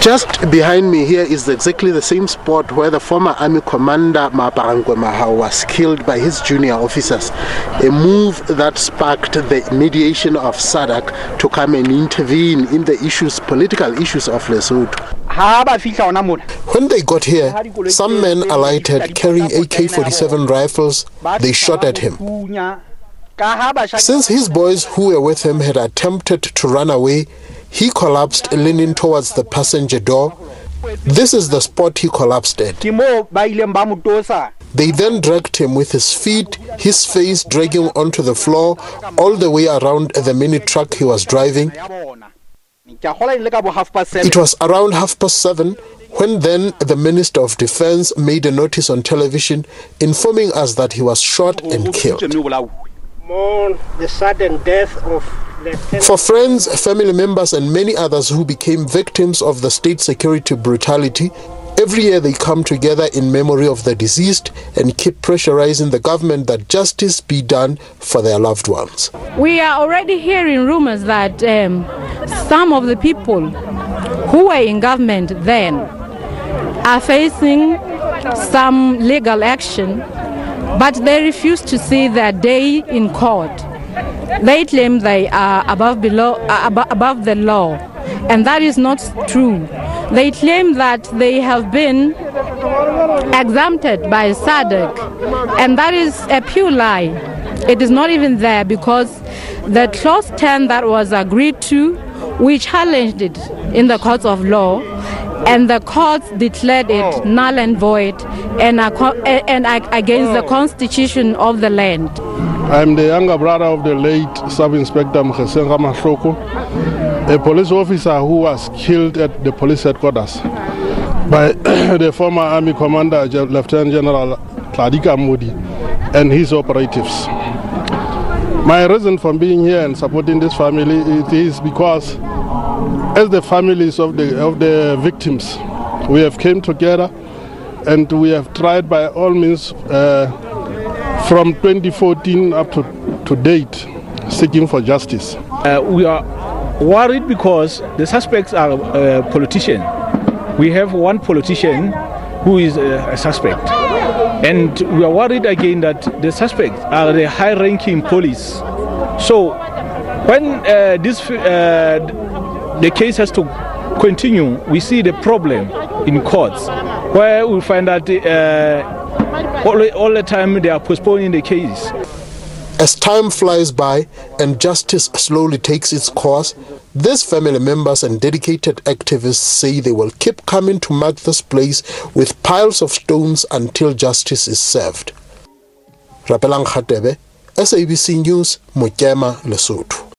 Just behind me here is exactly the same spot where the former army commander Maaparankoe Mahao was killed by his junior officers, a move that sparked the mediation of SADC to come and intervene in the political issues of Lesotho. When they got here, some men alighted carrying AK-47 rifles. They shot at him. Since his boys who were with him had attempted to run away, he collapsed, leaning towards the passenger door. This is the spot he collapsed at. They then dragged him with his feet, his face dragging onto the floor, all the way around the mini truck he was driving. It was around 7:30 when then the Minister of Defense made a notice on television informing us that he was shot and killed. Mourn the sudden death of Lieutenant. For friends, family members and many others who became victims of the state security brutality, every year they come together in memory of the deceased and keep pressurizing the government that justice be done for their loved ones. We are already hearing rumors that some of the people who were in government then are facing some legal action, but they refuse to see their day in court. They claim they are above the law, and that is not true. They claim that they have been exempted by SADC, and that is a pure lie. It is not even there, because the clause 10 that was agreed to, we challenged it in the courts of law, and the courts declared it null and void and against the constitution of the land. I'm the younger brother of the late Sub-Inspector Mkhesen Ramashoko, a police officer who was killed at the police headquarters by the former army commander, Lieutenant General Tladika Moody, and his operatives. My reason for being here and supporting this family is because, as the families of the victims, we have came together and we have tried by all means from 2014 up to date, seeking for justice. We are worried because the suspects are politicians. We have one politician who is a suspect, and we are worried again that the suspects are the high-ranking police. So when the case has to continue, we see the problem in courts, where we find that all the time they are postponing the case. As time flies by and justice slowly takes its course, these family members and dedicated activists say they will keep coming to mark this place with piles of stones until justice is served. Rapelang Radebe, SABC News, Mochema, Lesotho.